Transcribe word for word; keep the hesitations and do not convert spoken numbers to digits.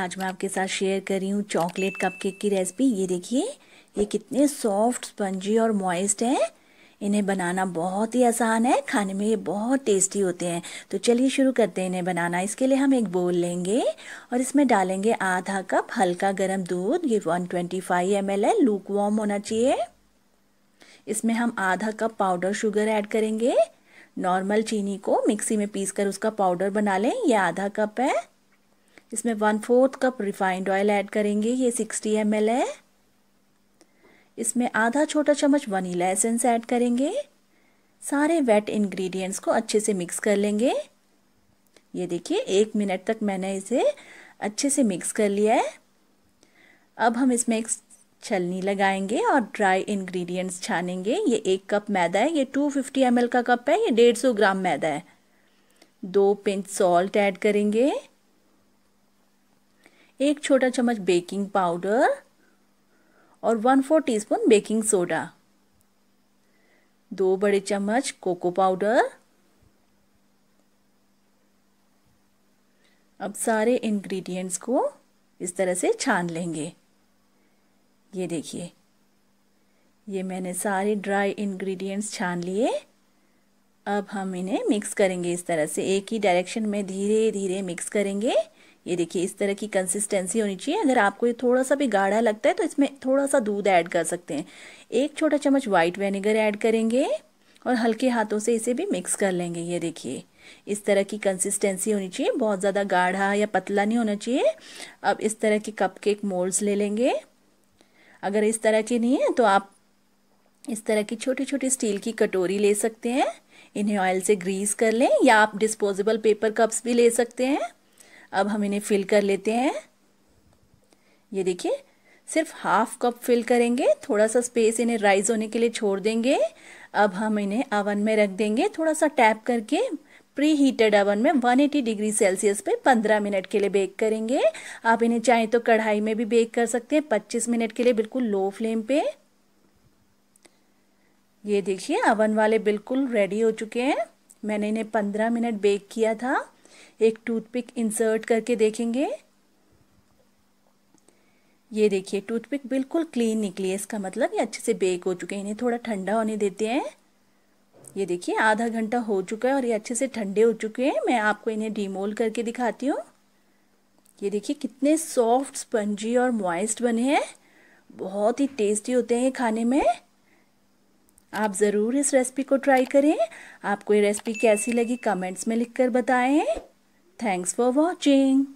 आज मैं आपके साथ शेयर कर रही हूँ चॉकलेट कपकेक की रेसिपी। ये देखिए ये कितने सॉफ्ट, स्पंजी और मॉइस्ट हैं। इन्हें बनाना बहुत ही आसान है, खाने में ये बहुत टेस्टी होते हैं। तो चलिए शुरू करते हैं इन्हें बनाना। इसके लिए हम एक बोल लेंगे और इसमें डालेंगे आधा कप हल्का गर्म दूध। ये एक सौ पच्चीस एम एल है, लूक वार्म होना चाहिए। इसमें हम आधा कप पाउडर शुगर ऐड करेंगे। नॉर्मल चीनी को मिक्सी में पीस कर उसका पाउडर बना लें। यह आधा कप है। इसमें one fourth cup refined oil add करेंगे। ये साठ एम एल है। इसमें आधा छोटा चम्मच वनीला एसेंस ऐड करेंगे। सारे वेट इंग्रेडिएंट्स को अच्छे से मिक्स कर लेंगे। ये देखिए एक मिनट तक मैंने इसे अच्छे से मिक्स कर लिया है। अब हम इसमें एक छलनी लगाएंगे और ड्राई इंग्रेडिएंट्स छानेंगे। ये एक कप मैदा है, ये टू फिफ्टी एम एल का कप है, ये डेढ़ सौ ग्राम मैदा है। दो पिंच सॉल्ट ऐड करेंगे, एक छोटा चम्मच बेकिंग पाउडर और one four teaspoon baking soda, दो बड़े चम्मच कोको पाउडर। अब सारे इंग्रेडिएंट्स को इस तरह से छान लेंगे। ये देखिए ये मैंने सारे ड्राई इंग्रेडिएंट्स छान लिए। अब हम इन्हें मिक्स करेंगे इस तरह से, एक ही डायरेक्शन में धीरे धीरे मिक्स करेंगे। ये देखिए इस तरह की कंसिस्टेंसी होनी चाहिए। अगर आपको ये थोड़ा सा भी गाढ़ा लगता है तो इसमें थोड़ा सा दूध ऐड कर सकते हैं। एक छोटा चम्मच वाइट विनेगर ऐड करेंगे और हल्के हाथों से इसे भी मिक्स कर लेंगे। ये देखिए इस तरह की कंसिस्टेंसी होनी चाहिए, बहुत ज़्यादा गाढ़ा या पतला नहीं होना चाहिए। अब इस तरह के कपकेक मोल्ड्स ले लेंगे। अगर इस तरह के नहीं है तो आप इस तरह की छोटी छोटी स्टील की कटोरी ले सकते हैं। इन्हें ऑयल से ग्रीस कर लें या आप डिस्पोजेबल पेपर कप्स भी ले सकते हैं। अब हम इन्हें फिल कर लेते हैं। ये देखिए सिर्फ हाफ कप फिल करेंगे, थोड़ा सा स्पेस इन्हें राइज होने के लिए छोड़ देंगे। अब हम इन्हें अवन में रख देंगे, थोड़ा सा टैप करके प्री हीटेड अवन में एक सौ अस्सी डिग्री सेल्सियस पे पंद्रह मिनट के लिए बेक करेंगे। आप इन्हें चाहें तो कढ़ाई में भी बेक कर सकते हैं पच्चीस मिनट के लिए, बिल्कुल लो फ्लेम पे। ये देखिए अवन वाले बिल्कुल रेडी हो चुके हैं। मैंने इन्हें पंद्रह मिनट बेक किया था। एक टूथपिक इंसर्ट करके देखेंगे। ये देखिए टूथपिक बिल्कुल क्लीन निकली है, इसका मतलब ये अच्छे से बेक हो चुके हैं। इन्हें थोड़ा ठंडा होने देते हैं। ये देखिए आधा घंटा हो चुका है और ये अच्छे से ठंडे हो चुके हैं। मैं आपको इन्हें डीमोल्ड करके दिखाती हूँ। ये देखिए कितने सॉफ्ट, स्पंजी और मॉइस्ट बने हैं। बहुत ही टेस्टी होते हैं खाने में। आप ज़रूर इस रेसिपी को ट्राई करें। आपको ये रेसिपी कैसी लगी कमेंट्स में लिखकर बताएं। Thanks for watching.